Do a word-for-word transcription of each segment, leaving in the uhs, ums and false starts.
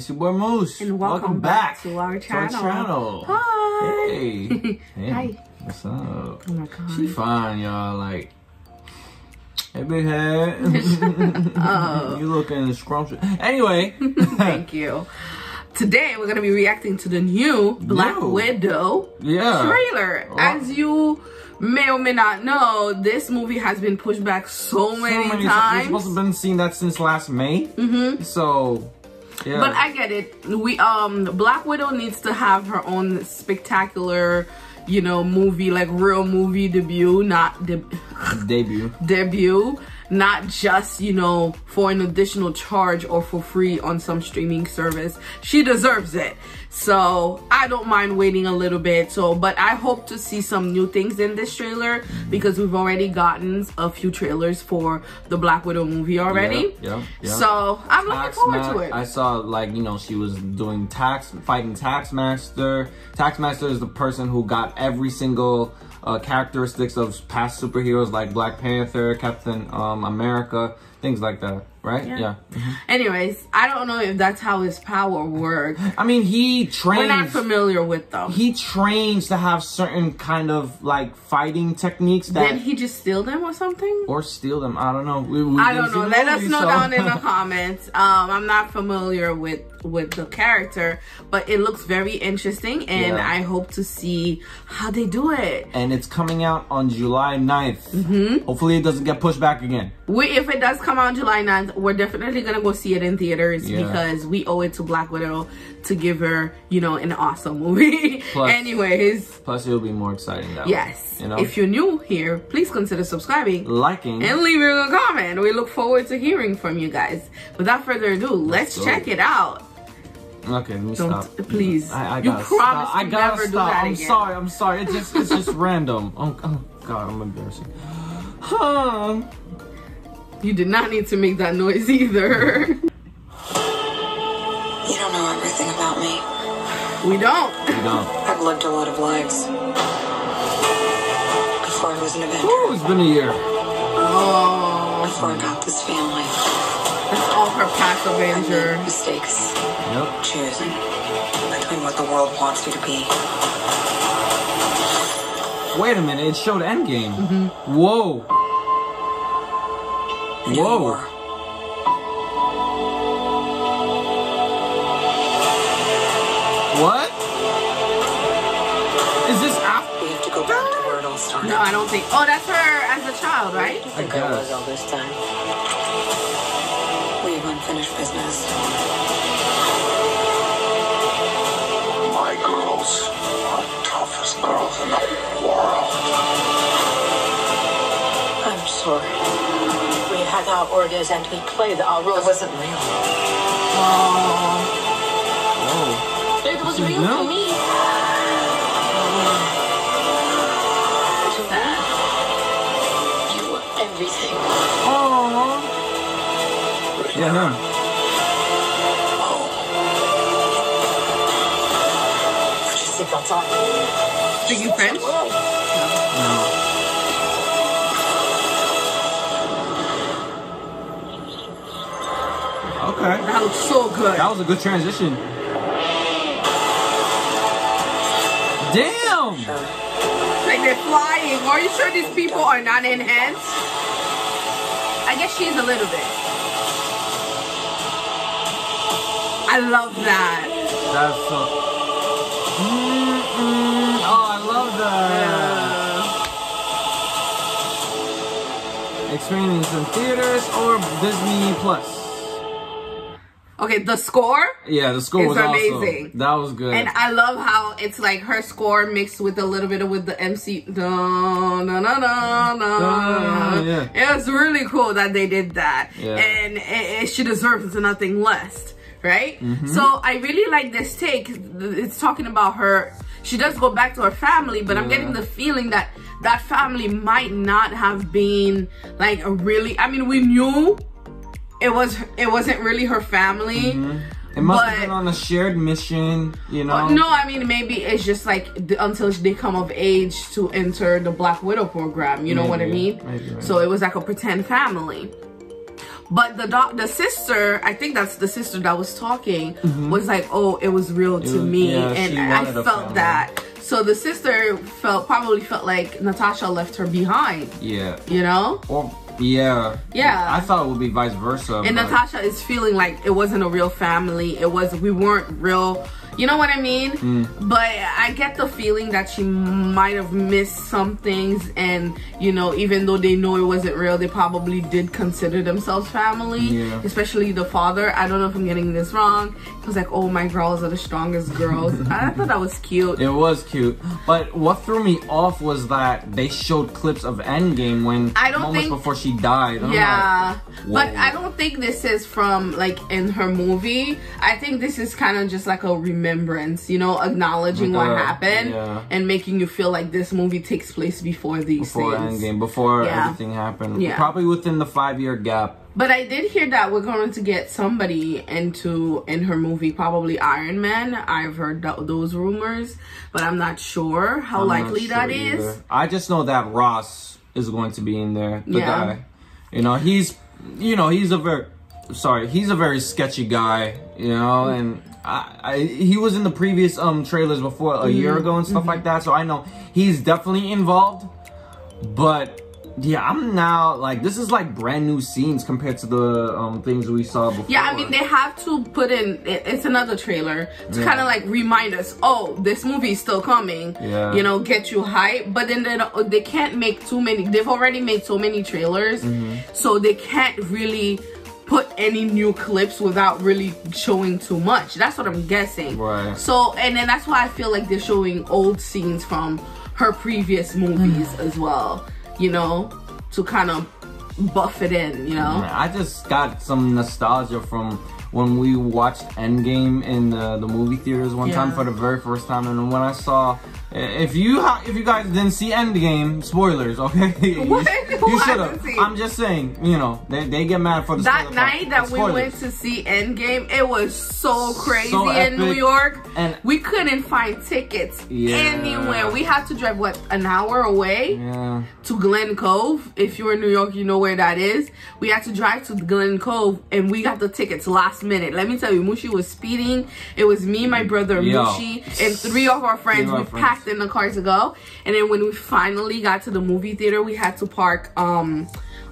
It's your boy Moose. And welcome, welcome back, back to our channel. To our channel. Hi. Hey. Hey. Hi. What's up? Oh my God. She fine, y'all. Like, hey, big head. Oh. You looking scrumptious. Anyway. Thank you. Today we're gonna be reacting to the new Black Yo. Widow yeah. trailer. Well, as you may or may not know, this movie has been pushed back so, so many, many times. We've supposed to have been seeing that since last May. Mm-hmm. So, yeah. But I get it. We um, Black Widow needs to have her own spectacular, you know, movie, like real movie debut, not de debut. Debut. Not just, you know, for an additional charge or for free on some streaming service. She deserves it. So I don't mind waiting a little bit. So, but I hope to see some new things in this trailer, because we've already gotten a few trailers for the Black Widow movie already. Yeah, yeah, yeah. So I'm looking tax forward to it. I saw, like, you know, she was doing tax, fighting Taxmaster. Taxmaster is the person who got every single Uh, characteristics of past superheroes like Black Panther, Captain um, America, things like that, right? Yeah. yeah. Mm-hmm. Anyways, I don't know if that's how his power works. I mean, he trains. We're not familiar with them. He trains to have certain kind of like fighting techniques. That Did he just steal them or something? Or steal them? I don't know. We, we I don't know. Let movie, us know so. down in the comments. Um, I'm not familiar with with the character, but it looks very interesting, and yeah. I hope to see how they do it. And it's coming out on July ninth. Mm-hmm. Hopefully, it doesn't get pushed back again. We, if it does come out on July ninth. We're definitely gonna go see it in theaters yeah. because we owe it to Black Widow to give her, you know, an awesome movie. Plus, anyways, plus it'll be more exciting that yes way, you know? If you're new here, please consider subscribing, liking, and leaving a comment. We look forward to hearing from you guys. Without further ado, let's, let's check it out. Okay, let me Don't, stop. Please, I, I you gotta promised stop. You I gotta never stop. do that I'm again. sorry. I'm sorry. It's just, it's just random. Oh, oh God, I'm embarrassing. Huh. You did not need to make that noise either. You don't know everything about me. We don't. We don't. I've lived a lot of lives. Before I was an Avenger. Ooh, it's been a year. Oh. Before I got this family. That's all her past Avenger. I made mistakes. Yep. Choosing between what the world wants you to be. Wait a minute, it showed Endgame. Mm-hmm. Whoa. Whoa. What? Is this after? We have to go back to where it all started. No, I don't think. Oh, that's her as a child, right? I think I was all this time. We have unfinished business. My girls are the toughest girls in the world. I'm sorry. We had our orders and we played our roles. It wasn't real. Oh. It was real no. to me. To that, you were everything. Oh. Yeah, no. Oh. Put your seatbelt on. Are you French? No. Okay. That looks so good. That was a good transition. Damn! Like they're flying. Are you sure these people are not enhanced? I guess she is a little bit. I love that. That's so... Mm-mm. Oh, I love that. Yeah. Experience in theaters or Disney Plus. Okay, the score. Yeah, the score was amazing. Awesome. That was good. And I love how it's like her score mixed with a little bit of with the M C. Dun, dun, dun, dun, dun. Yeah. It was really cool that they did that, yeah. and it, it, she deserves nothing less, right? Mm-hmm. So I really like this take. It's talking about her. She does go back to her family, but yeah. I'm getting the feeling that that family might not have been like a really. I mean, we knew. It was it wasn't really her family. Mm-hmm. It must but, have been on a shared mission, you know. No, I mean maybe it's just like the, until they come of age to enter the Black Widow program. You know maybe, what I mean? Maybe, maybe. So it was like a pretend family. But the doc, the sister, I think that's the sister that was talking, mm-hmm. was like, oh, it was real to was, me. Yeah, and I felt that. So the sister felt probably felt like Natasha left her behind. Yeah. You know? Or, yeah. Yeah. I thought it would be vice versa. And Natasha is feeling like it wasn't a real family. It was, we weren't real. You know what I mean? Mm. But I get the feeling that she might have missed some things, and you know, even though they know it wasn't real, they probably did consider themselves family, yeah. especially the father. I don't know if I'm getting this wrong. He was like, oh, my girls are the strongest girls. I thought that was cute. It was cute. But what threw me off was that they showed clips of Endgame when I don't moments think, before she died. I'm yeah. Like, but I don't think this is from like in her movie. I think this is kind of just like a remembrance. Remembrance, you know, acknowledging like a, what happened yeah. and making you feel like this movie takes place before these before things. Endgame, before yeah. everything happened. Yeah. Probably within the five-year gap. But I did hear that we're going to get somebody into in her movie, probably Iron Man. I've heard th those rumors, but I'm not sure how I'm likely sure that either. is. I just know that Ross is going to be in there. The yeah. guy, you know, he's, you know, he's a very, sorry, he's a very sketchy guy, you know, and. I, I, he was in the previous um trailers before a mm-hmm. year ago and stuff mm-hmm. like that, so I know he's definitely involved. But yeah, I'm now like, this is like brand new scenes compared to the um things we saw before. Yeah, I mean, they have to put in it, it's another trailer to yeah. kind of like remind us, oh, this movie is still coming. Yeah, you know, get you hype. But then they, don't, they can't make too many. They've already made so many trailers, mm-hmm. so they can't really put any new clips without really showing too much. That's what I'm guessing. Right. So, and then that's why I feel like they're showing old scenes from her previous movies as well, you know, to kind of buff it in, you know? I just got some nostalgia from when we watched Endgame in the, the movie theaters one yeah. time for the very first time. And when I saw, if you if you guys didn't see Endgame, spoilers, okay? What? You should have. I'm just saying, you know, they, they get mad for the that night that we went to see Endgame. It was so crazy so in New York, and we couldn't find tickets yeah. anywhere. We had to drive what an hour away yeah. to Glen Cove. If you're in New York, you know where that is. We had to drive to Glen Cove, and we got the tickets last minute. Let me tell you, Mushi was speeding. It was me, my brother Yo. Mushi, and three of our friends. Of our we friends. packed. in the car to go, and then when we finally got to the movie theater, we had to park um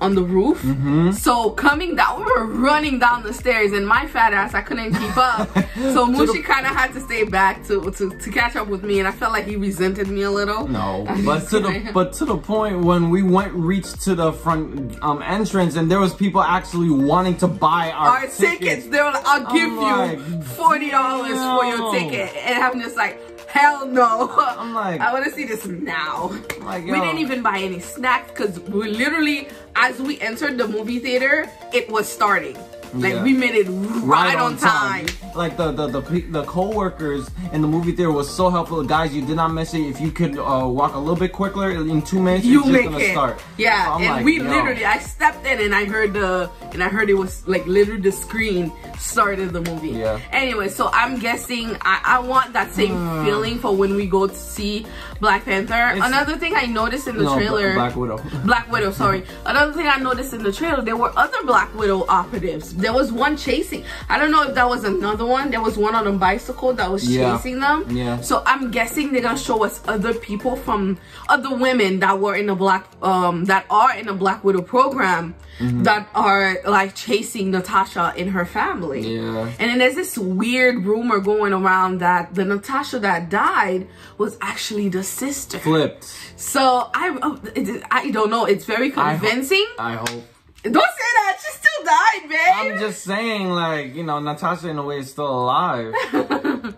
on the roof. Mm-hmm. So coming down, we were running down the stairs, and my fat ass, I couldn't keep up. So Mushi kind of had to stay back to, to to catch up with me, and I felt like he resented me a little. No, but to the but to the point when we went reached to the front um entrance, and there was people actually wanwanting to buy our, our tickets. tickets. They were like, "I'll give I'm you like, forty dollars for your ticket," and I'm just like, hell no. I'm like, I want to see this now. Like, we didn't even buy any snacks because we literally, as we entered the movie theater, it was starting. Like yeah. we made it right, right on, on time. time. Like the the the the coworkers in the movie theater was so helpful. Guys, you did not miss it. If you could uh, walk a little bit quicker, in two minutes you it's make just gonna it. Start. Yeah, so and like, we Yo. literally, I stepped in and I heard the and I heard it was like literally the screen started the movie. Yeah. Anyway, so I'm guessing I I want that same uh, feeling for when we go to see Black Panther. Another thing I noticed in the no, trailer, Black Widow. Black Widow, sorry. Another thing I noticed in the trailer, there were other Black Widow operatives. There was one chasing. I don't know if that was another one. There was one on a bicycle that was yeah. chasing them. Yeah. So I'm guessing they're gonna show us other people from other women that were in a black um that are in a Black Widow program mm-hmm. that are like chasing Natasha and her family. Yeah. And then there's this weird rumor going around that the Natasha that died was actually the sister. Flipped. So I I don't know. It's very convincing. I hope. I hope. Don't say that. She still died, babe. I'm just saying, like, you know, Natasha in a way is still alive.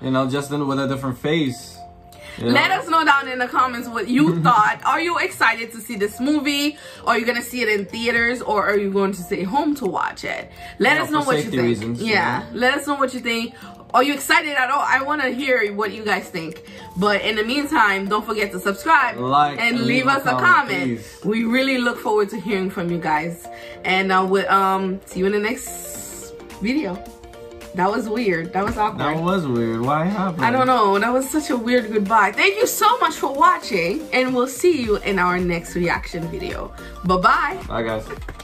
You know, just in, with a different face. You know? Let us know down in the comments what you thought. Are you excited to see this movie? Are you going to see it in theaters? Or are you going to stay home to watch it? Let yeah, us know what you think. Reasons, yeah. yeah. Let us know what you think. Are you excited at all? I want to hear what you guys think. But in the meantime, don't forget to subscribe, like, and, and leave, leave us a comment. comment. Please. We really look forward to hearing from you guys. And uh, we'll um, see you in the next video. That was weird. That was awkward. That was weird. Why happened? I don't know. That was such a weird goodbye. Thank you so much for watching. And we'll see you in our next reaction video. Bye-bye. Bye, guys.